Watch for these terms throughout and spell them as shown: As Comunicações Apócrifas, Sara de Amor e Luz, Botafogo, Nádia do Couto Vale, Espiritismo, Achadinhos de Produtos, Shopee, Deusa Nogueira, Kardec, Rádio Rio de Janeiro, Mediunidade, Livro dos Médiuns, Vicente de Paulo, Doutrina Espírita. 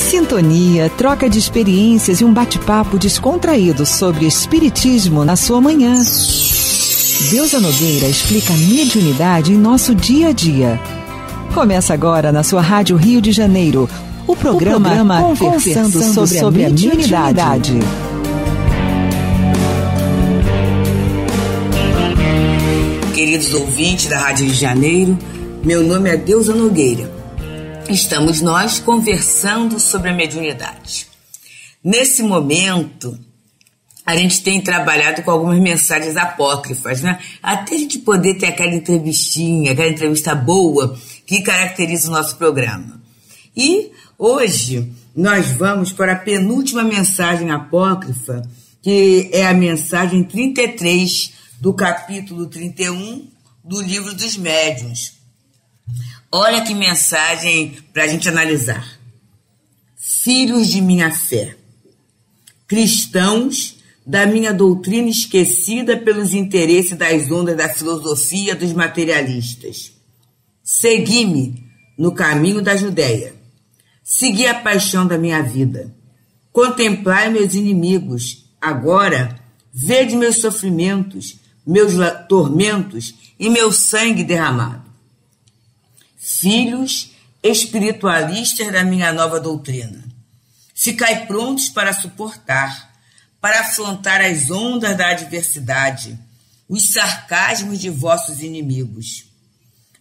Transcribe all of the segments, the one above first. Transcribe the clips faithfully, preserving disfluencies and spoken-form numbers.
Sintonia, troca de experiências e um bate-papo descontraído sobre espiritismo na sua manhã. Deusa Nogueira explica a mediunidade em nosso dia a dia. Começa agora na sua Rádio Rio de Janeiro, o programa, o programa Conversando, Conversando sobre, sobre a, a Mediunidade. mediunidade. Queridos ouvintes da Rádio Rio de Janeiro, meu nome é Deusa Nogueira. Estamos nós conversando sobre a mediunidade. Nesse momento, a gente tem trabalhado com algumas mensagens apócrifas, né? Até a gente poder ter aquela entrevistinha, aquela entrevista boa que caracteriza o nosso programa. E hoje nós vamos para a penúltima mensagem apócrifa, que é a mensagem trinta e três do capítulo trinta e um do Livro dos Médiuns. Olha que mensagem para a gente analisar. Filhos de minha fé, cristãos da minha doutrina esquecida pelos interesses das ondas da filosofia dos materialistas, segui-me no caminho da Judéia, segui a paixão da minha vida, contemplai meus inimigos, agora vede meus sofrimentos, meus tormentos e meu sangue derramado. Filhos espiritualistas da minha nova doutrina, ficai prontos para suportar, para afrontar as ondas da adversidade, os sarcasmos de vossos inimigos.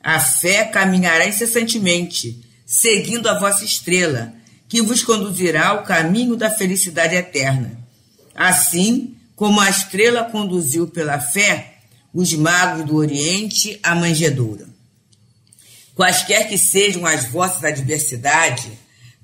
A fé caminhará incessantemente, seguindo a vossa estrela, que vos conduzirá ao caminho da felicidade eterna. Assim como a estrela conduziu pela fé os magos do Oriente à manjedoura. Quaisquer que sejam as vossas adversidades,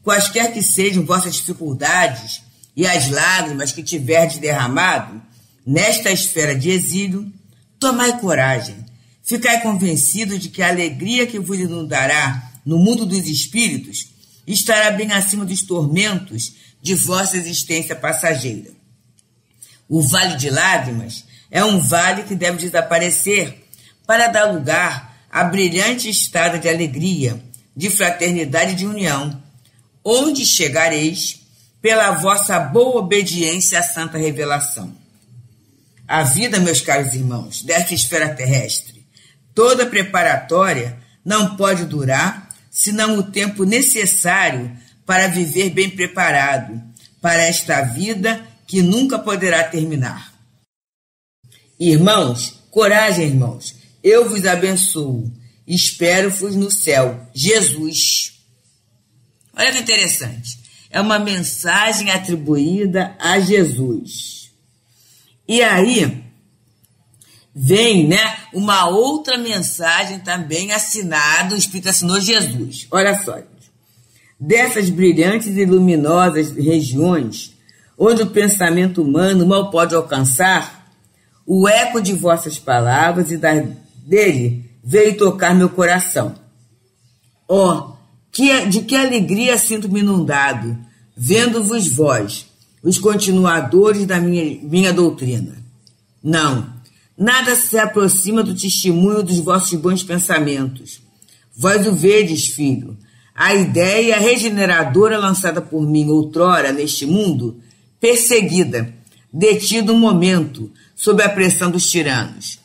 quaisquer que sejam vossas dificuldades e as lágrimas que tiverdes derramado nesta esfera de exílio, tomai coragem, ficai convencido de que a alegria que vos inundará no mundo dos espíritos estará bem acima dos tormentos de vossa existência passageira. O vale de lágrimas é um vale que deve desaparecer para dar lugar à brilhante estrada de alegria, de fraternidade e de união, onde chegareis pela vossa boa obediência à santa revelação. A vida, meus caros irmãos, desta esfera terrestre, toda preparatória, não pode durar senão o tempo necessário para viver bem preparado para esta vida que nunca poderá terminar. Irmãos, coragem, irmãos, eu vos abençoo, espero-vos no céu, Jesus. Olha que interessante, é uma mensagem atribuída a Jesus. E aí, vem, né, uma outra mensagem também assinada, o Espírito assinou Jesus. Olha só, dessas brilhantes e luminosas regiões, onde o pensamento humano mal pode alcançar, o eco de vossas palavras e das dele veio tocar meu coração. Ó, oh, que, de que alegria sinto-me inundado, vendo-vos vós, os continuadores da minha, minha doutrina. Não, nada se aproxima do testemunho dos vossos bons pensamentos. Vós o vedes, filho, a ideia regeneradora lançada por mim outrora neste mundo, perseguida, detido um momento, sob a pressão dos tiranos.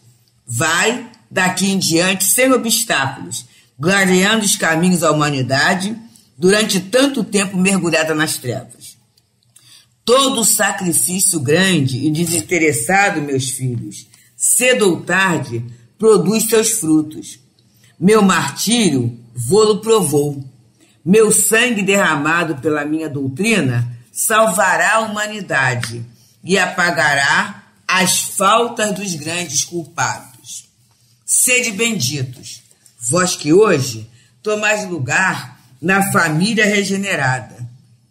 Vai, daqui em diante, sem obstáculos, clareando os caminhos à humanidade, durante tanto tempo mergulhada nas trevas. Todo sacrifício grande e desinteressado, meus filhos, cedo ou tarde, produz seus frutos. Meu martírio, vô-lo provou. Meu sangue derramado pela minha doutrina salvará a humanidade e apagará as faltas dos grandes culpados. Sede benditos, vós que hoje tomais lugar na família regenerada.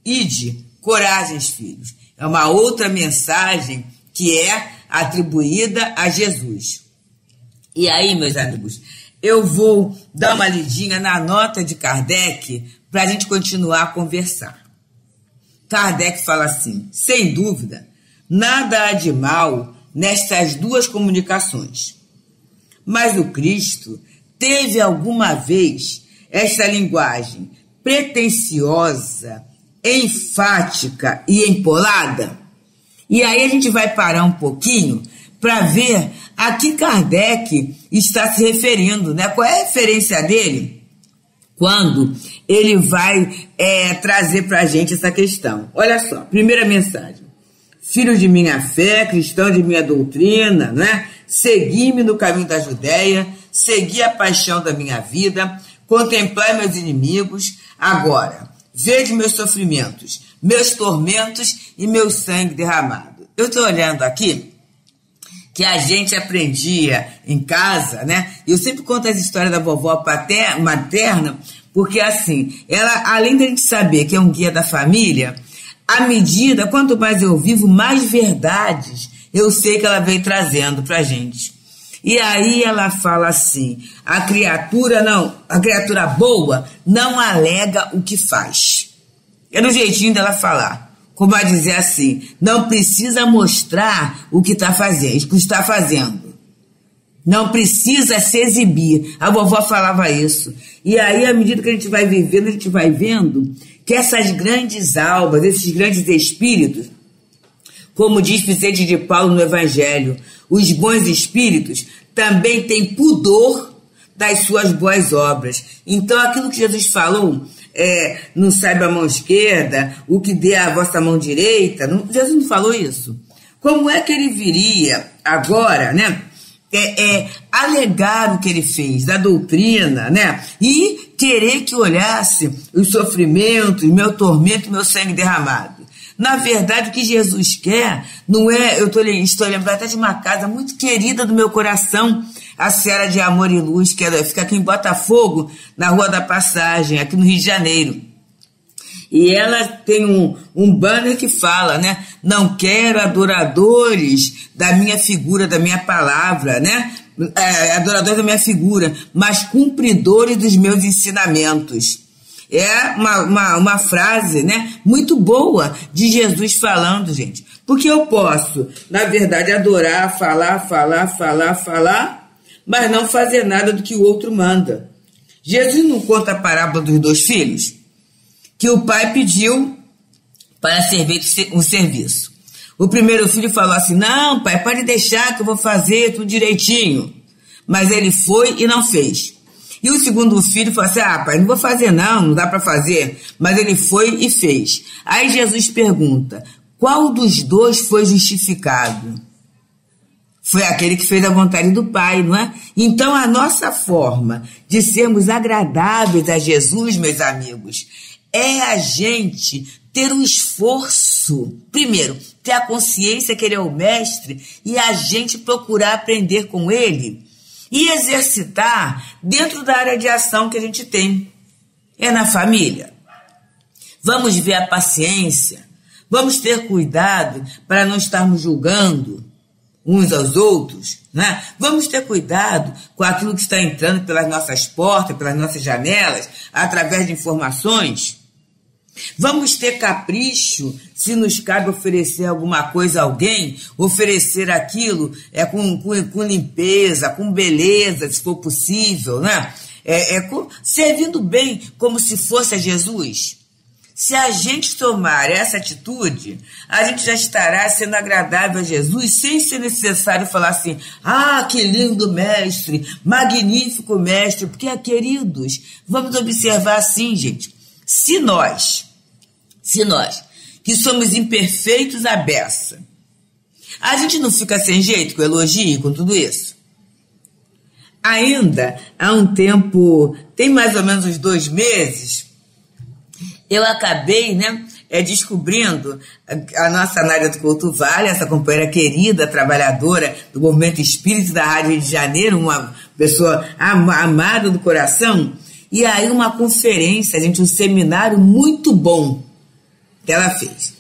Ide, coragem, filhos. É uma outra mensagem que é atribuída a Jesus. E aí, meus amigos, eu vou dar uma lidinha na nota de Kardec para a gente continuar a conversar. Kardec fala assim, sem dúvida, nada há de mal nestas duas comunicações. Mas o Cristo teve alguma vez esta linguagem pretensiosa, enfática e empolada. E aí a gente vai parar um pouquinho para ver a que Kardec está se referindo, né? Qual é a referência dele quando ele vai é, trazer para a gente essa questão. Olha só, primeira mensagem. Filho de minha fé, cristão de minha doutrina, né? Segui-me no caminho da Judéia, segui a paixão da minha vida, contemplai meus inimigos, agora, vede meus sofrimentos, meus tormentos e meu sangue derramado. Eu estou olhando aqui que a gente aprendia em casa, né? Eu sempre conto as histórias da vovó paterna, materna, porque assim, ela, além da gente saber que é um guia da família, à medida, quanto mais eu vivo, mais verdades eu sei que ela vem trazendo pra gente. E aí ela fala assim, a criatura não, a criatura boa não alega o que faz. É no jeitinho dela falar, como a dizer assim, não precisa mostrar o que está fazendo, o que está fazendo. Não precisa se exibir. A vovó falava isso. E aí, à medida que a gente vai vivendo, a gente vai vendo que essas grandes almas, esses grandes espíritos, como diz Vicente de Paulo no Evangelho, os bons espíritos também têm pudor das suas boas obras. Então, aquilo que Jesus falou, é, não saiba a mão esquerda, o que dê a vossa mão direita, não, Jesus não falou isso. Como é que ele viria agora, né, é, é, alegar o que ele fez, da doutrina, né, e querer que olhasse os sofrimentos, meu tormento, meu sangue derramado? Na verdade, o que Jesus quer não é... Eu tô, estou lembrando até de uma casa muito querida do meu coração, a Sara de Amor e Luz, que é, fica aqui em Botafogo, na Rua da Passagem, aqui no Rio de Janeiro. E ela tem um, um banner que fala, né? Não quero adoradores da minha figura, da minha palavra, né? É, adoradores da minha figura, mas cumpridores dos meus ensinamentos. É uma, uma, uma frase, né, muito boa de Jesus falando, gente. Porque eu posso, na verdade, adorar, falar, falar, falar, falar, mas não fazer nada do que o outro manda. Jesus não conta a parábola dos dois filhos, que o pai pediu para servir um serviço. O primeiro filho falou assim, não, pai, pode deixar que eu vou fazer tudo direitinho. Mas ele foi e não fez. E o segundo filho falou assim, ah, pai, não vou fazer não, não dá para fazer. Mas ele foi e fez. Aí Jesus pergunta, qual dos dois foi justificado? Foi aquele que fez a vontade do Pai, não é? Então a nossa forma de sermos agradáveis a Jesus, meus amigos, é a gente ter um esforço, primeiro, ter a consciência que ele é o mestre e a gente procurar aprender com ele. E exercitar dentro da área de ação que a gente tem. É na família. Vamos ver a paciência. Vamos ter cuidado para não estarmos julgando uns aos outros, né? Vamos ter cuidado com aquilo que está entrando pelas nossas portas, pelas nossas janelas, através de informações. Vamos ter capricho se nos cabe oferecer alguma coisa a alguém, oferecer aquilo é, com, com, com limpeza, com beleza, se for possível, né? É, é, com, servindo bem como se fosse a Jesus. Se a gente tomar essa atitude, a gente já estará sendo agradável a Jesus, sem ser necessário falar assim, ah, que lindo mestre, magnífico mestre, porque, queridos, vamos observar assim, gente, se nós, se nós, que somos imperfeitos à beça, a gente não fica sem jeito com elogio e com tudo isso? Ainda há um tempo, tem mais ou menos uns dois meses, eu acabei, né, é, descobrindo a, a nossa Nádia do Couto Vale, essa companheira querida, trabalhadora do movimento espírita da Rádio Rio de Janeiro, uma pessoa am, amada do coração. E aí uma conferência, gente, um seminário muito bom que ela fez.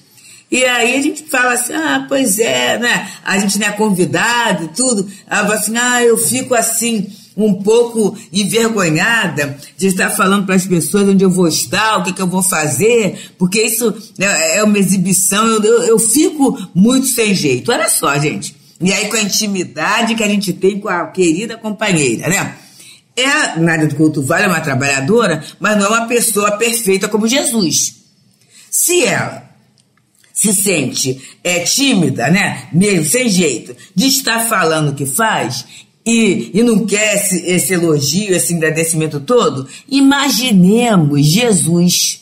E aí a gente fala assim, ah, pois é, né? A gente não é convidado e tudo. Ela fala assim, ah, eu fico assim um pouco envergonhada de estar falando para as pessoas onde eu vou estar, o que, que eu vou fazer, porque isso é uma exibição, eu, eu, eu fico muito sem jeito. Olha só, gente. E aí com a intimidade que a gente tem com a querida companheira, né? É, Nádia do Couto Vale é uma trabalhadora, mas não é uma pessoa perfeita como Jesus. Se ela se sente é, tímida, né, mesmo sem jeito, de estar falando o que faz e, e não quer esse, esse elogio, esse agradecimento todo, imaginemos Jesus.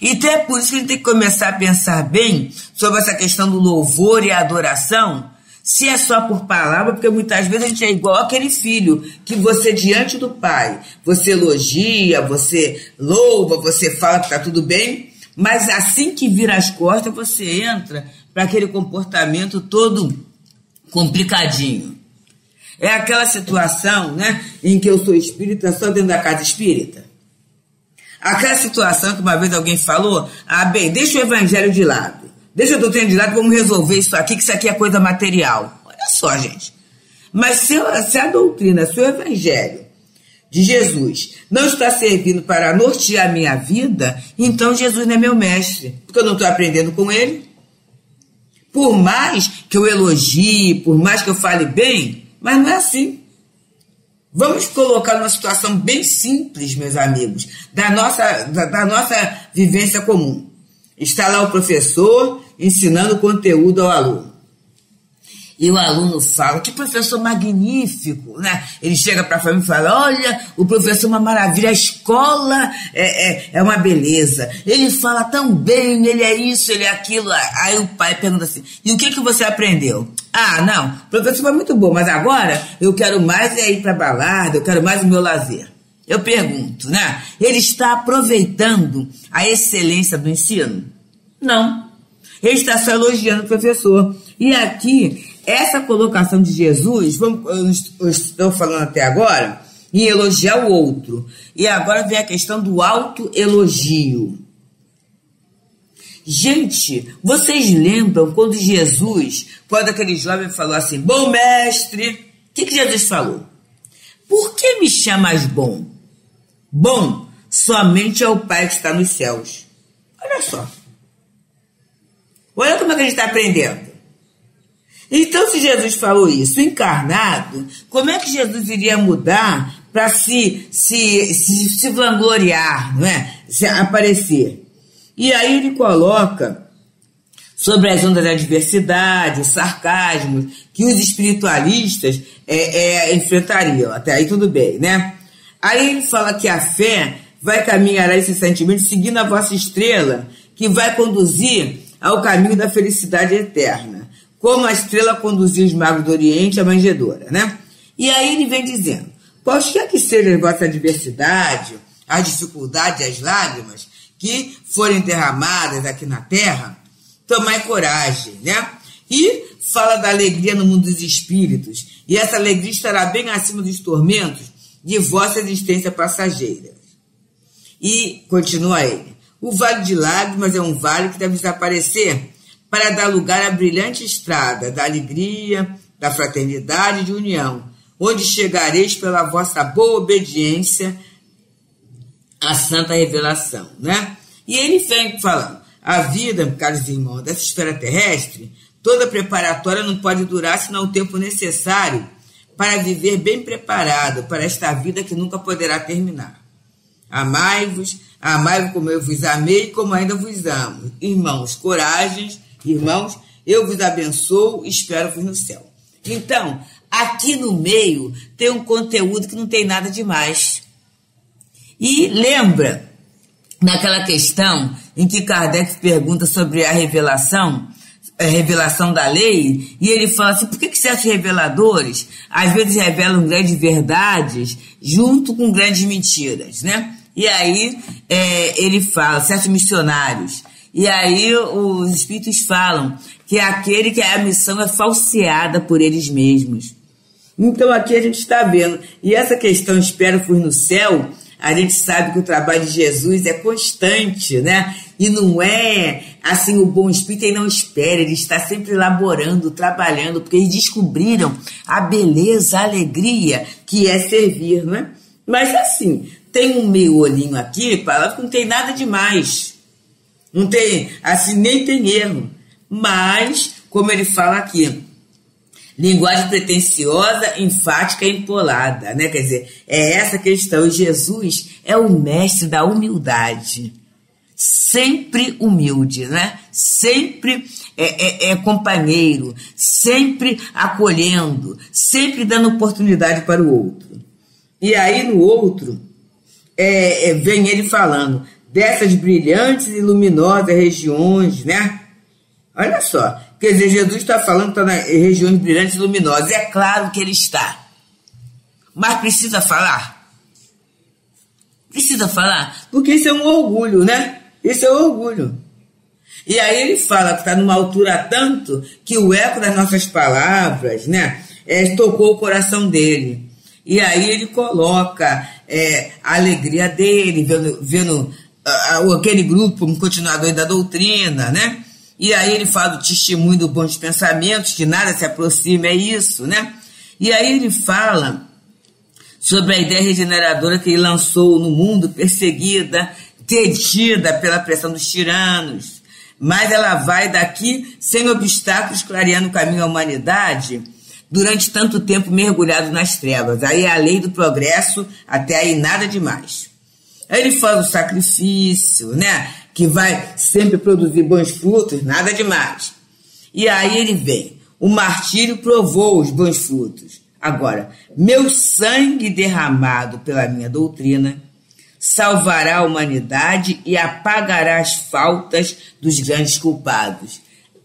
E até por isso que a gente tem que começar a pensar bem sobre essa questão do louvor e a adoração, se é só por palavra, porque muitas vezes a gente é igual aquele filho que você, diante do pai, você elogia, você louva, você fala que está tudo bem, mas assim que vira as costas, você entra para aquele comportamento todo complicadinho. É aquela situação, né, em que eu sou espírita só dentro da casa espírita. Aquela situação que uma vez alguém falou, ah, bem, deixa o evangelho de lado, deixa a doutrina de lado, vamos resolver isso aqui, que isso aqui é coisa material. Olha só, gente. Mas se, se a doutrina, se o evangelho de Jesus não está servindo para nortear a minha vida, então Jesus não é meu mestre, porque eu não estou aprendendo com ele. Por mais que eu elogie, por mais que eu fale bem, mas não é assim. Vamos colocar numa situação bem simples, meus amigos, da nossa, da, da nossa vivência comum. Está lá o professor ensinando conteúdo ao aluno. E o aluno fala, que professor magnífico, né? Ele chega para a família e fala, olha, o professor é uma maravilha, a escola é, é, é uma beleza. Ele fala tão bem, ele é isso, ele é aquilo. Aí o pai pergunta assim, e o que, que você aprendeu? Ah, não, o professor foi muito bom, mas agora eu quero mais é ir para a balada, eu quero mais o meu lazer. Eu pergunto, né? Ele está aproveitando a excelência do ensino? Não. Ele está só elogiando o professor. E aqui, essa colocação de Jesus, vamos, eu estou falando até agora, em elogiar o outro. E agora vem a questão do autoelogio. Gente, vocês lembram quando Jesus, quando aquele jovem falou assim, bom mestre, o que, que Jesus falou? Por que me chamas bom? Bom, somente ao Pai que está nos céus. Olha só. Olha como é que a gente está aprendendo. Então, se Jesus falou isso encarnado, como é que Jesus iria mudar para se, se, se, se vangloriar, não é? Se aparecer? E aí ele coloca sobre as ondas da adversidade, o sarcasmo, que os espiritualistas é, é, enfrentariam. Até aí tudo bem, né? Aí ele fala que a fé vai caminhar incessantemente seguindo a vossa estrela, que vai conduzir ao caminho da felicidade eterna, como a estrela conduziu os magos do Oriente à manjedoura, né? E aí ele vem dizendo, quaisquer que seja a vossa adversidade, as dificuldades, as lágrimas, que forem derramadas aqui na terra, tomai coragem, né? E fala da alegria no mundo dos espíritos, e essa alegria estará bem acima dos tormentos de vossa existência passageira. E, continua ele, o vale de lágrimas é um vale que deve desaparecer para dar lugar à brilhante estrada da alegria, da fraternidade e de união, onde chegareis pela vossa boa obediência a santa revelação, né? E ele vem falando, a vida, caros irmãos, dessa esfera terrestre, toda preparatória não pode durar senão o tempo necessário para viver bem preparado para esta vida que nunca poderá terminar. Amai-vos, amai-vos como eu vos amei e como ainda vos amo. Irmãos, coragem, irmãos, eu vos abençoo e espero-vos no céu. Então, aqui no meio tem um conteúdo que não tem nada demais. E lembra, naquela questão em que Kardec pergunta sobre a revelação, a revelação da lei, e ele fala assim, por que, que certos reveladores, às vezes revelam grandes verdades junto com grandes mentiras, né? E aí é, ele fala, certos missionários, e aí os espíritos falam que é aquele que a missão é falseada por eles mesmos. Então aqui a gente está vendo, e essa questão, espero fui no céu, a gente sabe que o trabalho de Jesus é constante, né? E não é assim, o bom espírito ele não espera, ele está sempre elaborando, trabalhando, porque eles descobriram a beleza, a alegria que é servir, né? Mas assim, tem um meio olhinho aqui, palavra que não tem nada demais, não tem, assim, nem tem erro, mas, como ele fala aqui, linguagem pretensiosa, enfática e empolada, né? Quer dizer, é essa questão. Jesus é o mestre da humildade. sempre humilde, né? Sempre é, é, é companheiro, sempre acolhendo, sempre dando oportunidade para o outro. E aí no outro, é, é, vem ele falando dessas brilhantes e luminosas regiões, né? Olha só, quer dizer, Jesus está falando que está nas regiões brilhantes e luminosas, é claro que ele está, mas precisa falar? Precisa falar? Porque isso é um orgulho, né? Isso é um orgulho. E aí ele fala que está numa altura tanto que o eco das nossas palavras, né, é, tocou o coração dele. E aí ele coloca é, a alegria dele, vendo, vendo a, aquele grupo um continuador da doutrina, né? E aí ele fala do testemunho dos bons pensamentos, que nada se aproxima, é isso, né? E aí ele fala sobre a ideia regeneradora que ele lançou no mundo, perseguida, tedida pela pressão dos tiranos, mas ela vai daqui sem obstáculos, clareando o caminho à humanidade, durante tanto tempo mergulhado nas trevas. Aí é a lei do progresso, até aí nada demais. Aí ele fala do sacrifício, né? Que vai sempre produzir bons frutos, nada demais. E aí ele vem, o martírio provou os bons frutos. Agora, meu sangue derramado pela minha doutrina salvará a humanidade e apagará as faltas dos grandes culpados.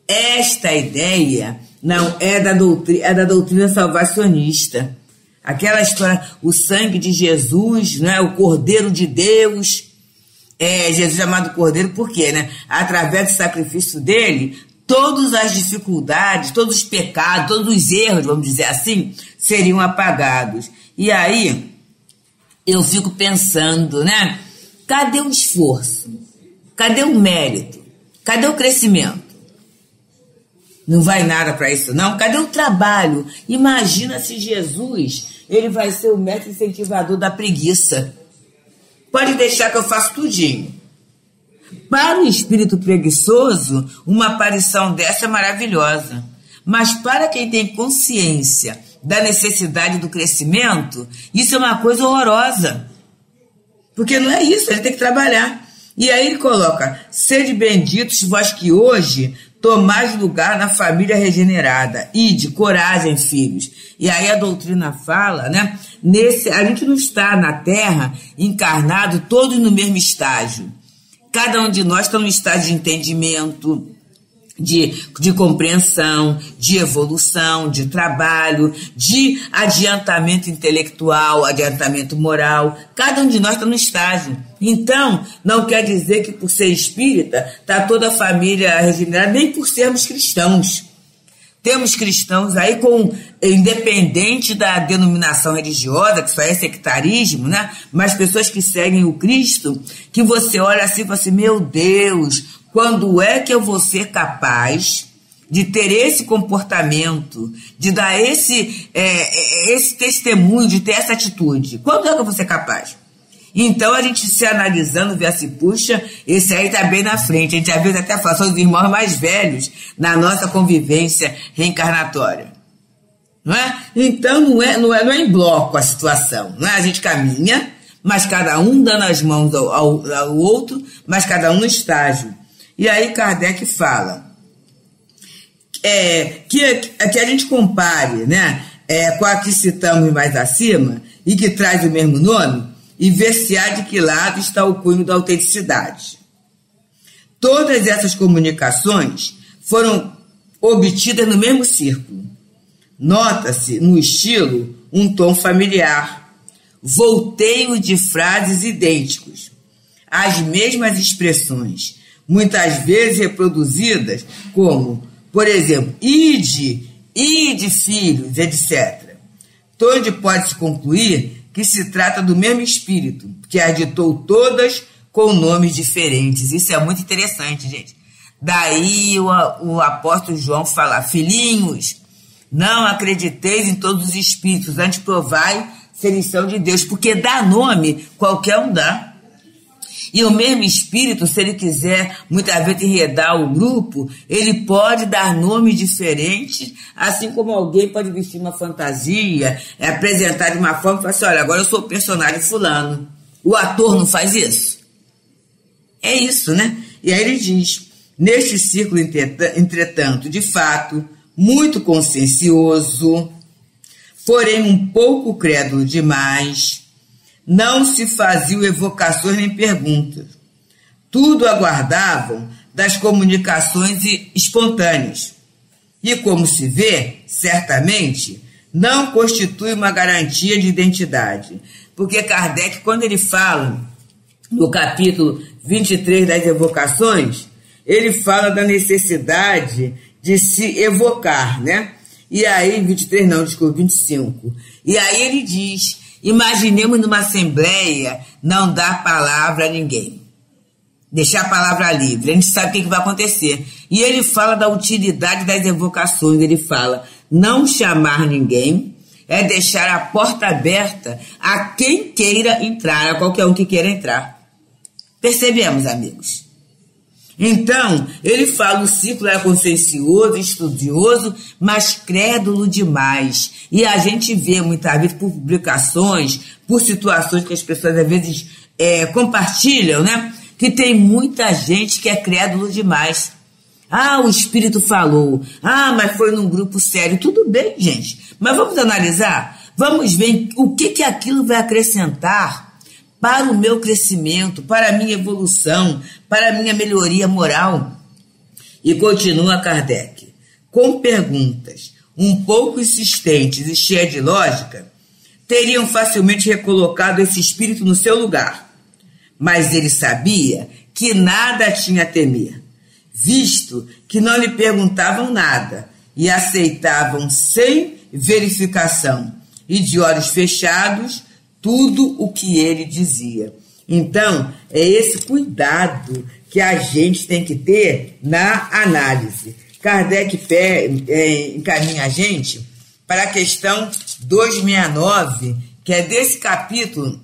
Esta ideia não é da doutrina, é da doutrina salvacionista. Aquela história, o sangue de Jesus, né, o Cordeiro de Deus... É, Jesus amado Cordeiro, por quê, né? Através do sacrifício dele, todas as dificuldades, todos os pecados, todos os erros, vamos dizer assim, seriam apagados. E aí, eu fico pensando, né? Cadê o esforço? Cadê o mérito? Cadê o crescimento? Não vai nada para isso, não? Cadê o trabalho? Imagina se Jesus, ele vai ser o mestre incentivador da preguiça. Pode deixar que eu faço tudinho. Para o espírito preguiçoso, uma aparição dessa é maravilhosa. Mas para quem tem consciência da necessidade do crescimento, isso é uma coisa horrorosa. Porque não é isso, ele tem que trabalhar. E aí ele coloca, sede benditos vós que hoje tomais lugar na família regenerada. Ide, coragem, filhos. E aí a doutrina fala, né? Nesse, a gente não está na Terra encarnado todos no mesmo estágio. Cada um de nós está num estágio de entendimento, de, de compreensão, de evolução, de trabalho, de adiantamento intelectual, adiantamento moral. Cada um de nós está num estágio. Então, não quer dizer que por ser espírita está toda a família regenerada, nem por sermos cristãos. Temos cristãos aí com, independente da denominação religiosa, que só é sectarismo, né? Mas pessoas que seguem o Cristo, que você olha assim e fala assim, meu Deus, quando é que eu vou ser capaz de ter esse comportamento, de dar esse, é, esse testemunho, de ter essa atitude? Quando é que eu vou ser capaz? Então a gente se analisando, vê assim, puxa, esse aí está bem na frente. A gente às vezes até fala, são os irmãos mais velhos na nossa convivência reencarnatória. Não é? Então não é, não é, não é em bloco a situação. Não é? A gente caminha, mas cada um dando as mãos ao, ao, ao outro, mas cada um no estágio. E aí Kardec fala é, que, que a gente compare, né, é, com a que citamos mais acima e que traz o mesmo nome, e ver se há de que lado está o cunho da autenticidade. Todas essas comunicações foram obtidas no mesmo círculo. Nota-se, no estilo, um tom familiar, volteio de frases idênticos, as mesmas expressões, muitas vezes reproduzidas como, por exemplo, ide, ide filhos, etcétera. Então, onde pode-se concluir que se trata do mesmo espírito, que aditou todas com nomes diferentes. Isso é muito interessante, gente. Daí o, o apóstolo João fala, filhinhos, não acrediteis em todos os espíritos, antes provai se eles são de Deus, porque dá nome, qualquer um dá. E o mesmo espírito, se ele quiser, muitas vezes, enredar o grupo, ele pode dar nomes diferentes, assim como alguém pode vestir uma fantasia, apresentar de uma forma e falar assim, olha, agora eu sou o personagem fulano. O ator não faz isso? É isso, né? E aí ele diz, neste círculo, entretanto, de fato, muito consciencioso, porém um pouco crédulo demais, não se faziam evocações nem perguntas. Tudo aguardavam das comunicações espontâneas. E, como se vê, certamente, não constitui uma garantia de identidade. Porque Kardec, quando ele fala no capítulo vinte e três das evocações, ele fala da necessidade de se evocar, né? E aí, vinte e três não, desculpa, vinte e cinco. E aí ele diz, imaginemos numa assembleia não dar palavra a ninguém. Deixar a palavra livre. A gente sabe o que, que vai acontecer. E ele fala da utilidade das evocações. Ele fala, não chamar ninguém é deixar a porta aberta a quem queira entrar, a qualquer um que queira entrar. Percebemos, amigos? Então, ele fala, o ciclo é consciencioso, estudioso, mas crédulo demais. E a gente vê, muitas vezes, por publicações, por situações que as pessoas, às vezes, é, compartilham, né? Que tem muita gente que é crédulo demais. Ah, o espírito falou. Ah, mas foi num grupo sério. Tudo bem, gente. Mas vamos analisar? Vamos ver o que, que aquilo vai acrescentar para o meu crescimento, para a minha evolução, para a minha melhoria moral. E continua Kardec, com perguntas um pouco insistentes e cheias de lógica, teriam facilmente recolocado esse espírito no seu lugar. Mas ele sabia que nada tinha a temer, visto que não lhe perguntavam nada e aceitavam sem verificação e de olhos fechados tudo o que ele dizia. Então, é esse cuidado que a gente tem que ter na análise. Kardec encaminha a gente para a questão duzentos e sessenta e nove, que é desse capítulo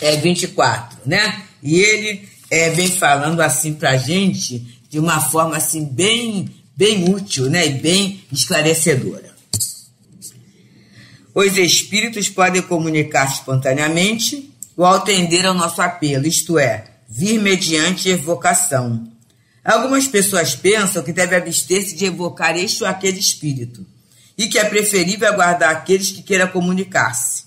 é, vinte e quatro, né? E ele é, vem falando assim para a gente de uma forma assim bem, bem útil, né? E bem esclarecedora. Os espíritos podem comunicar espontaneamente ou atender ao nosso apelo, isto é, vir mediante evocação. Algumas pessoas pensam que deve abster-se de evocar este ou aquele espírito e que é preferível aguardar aqueles que queiram comunicar-se.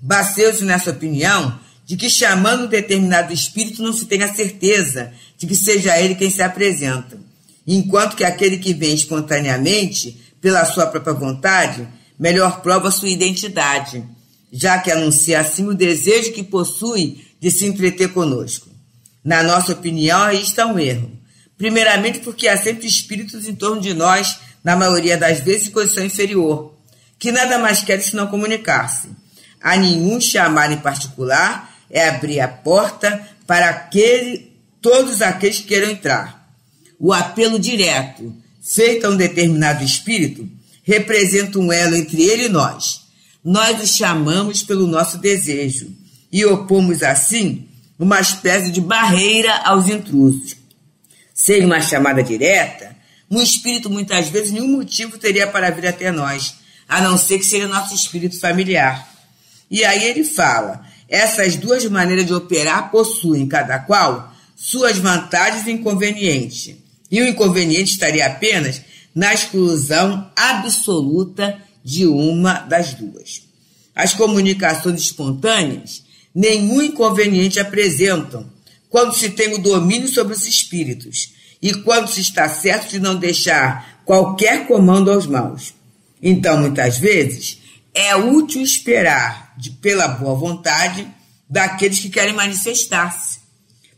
Baseiam-se nessa opinião de que chamando um determinado espírito não se tem a certeza de que seja ele quem se apresenta, enquanto que aquele que vem espontaneamente, pela sua própria vontade, melhor prova sua identidade, já que anuncia assim o desejo que possui de se entreter conosco. Na nossa opinião, aí está um erro. Primeiramente porque há sempre espíritos em torno de nós, na maioria das vezes em condição inferior, que nada mais querem senão comunicar-se. A nenhum chamar em particular é abrir a porta para aquele, todos aqueles que queiram entrar. O apelo direto feito a um determinado espírito representa um elo entre ele e nós. Nós o chamamos pelo nosso desejo e opomos assim uma espécie de barreira aos intrusos. Sem uma chamada direta, um espírito muitas vezes nenhum motivo teria para vir até nós, a não ser que seja nosso espírito familiar. E aí ele fala, essas duas maneiras de operar possuem, cada qual, suas vantagens e inconvenientes. E o inconveniente estaria apenas na exclusão absoluta de uma das duas. As comunicações espontâneas nenhum inconveniente apresentam quando se tem o domínio sobre os espíritos e quando se está certo de não deixar qualquer comando aos maus. Então, muitas vezes, é útil esperar de, pela boa vontade daqueles que querem manifestar-se,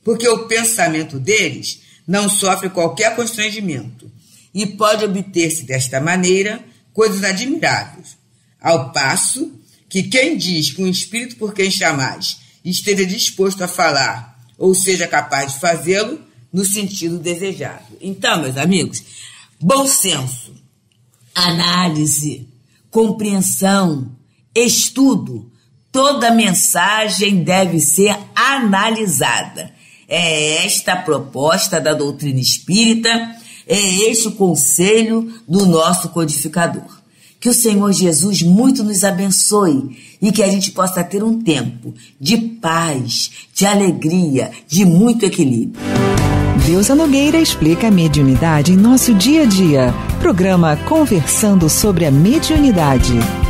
porque o pensamento deles não sofre qualquer constrangimento, e pode obter-se desta maneira coisas admiráveis, ao passo que quem diz que um espírito por quem chamais esteja disposto a falar ou seja capaz de fazê-lo no sentido desejável. Então, meus amigos, bom senso, análise, compreensão, estudo, toda mensagem deve ser analisada. É esta a proposta da doutrina espírita. É esse o conselho do nosso codificador. Que o Senhor Jesus muito nos abençoe e que a gente possa ter um tempo de paz, de alegria, de muito equilíbrio. Deusa Nogueira explica a mediunidade em nosso dia a dia. Programa Conversando sobre a Mediunidade.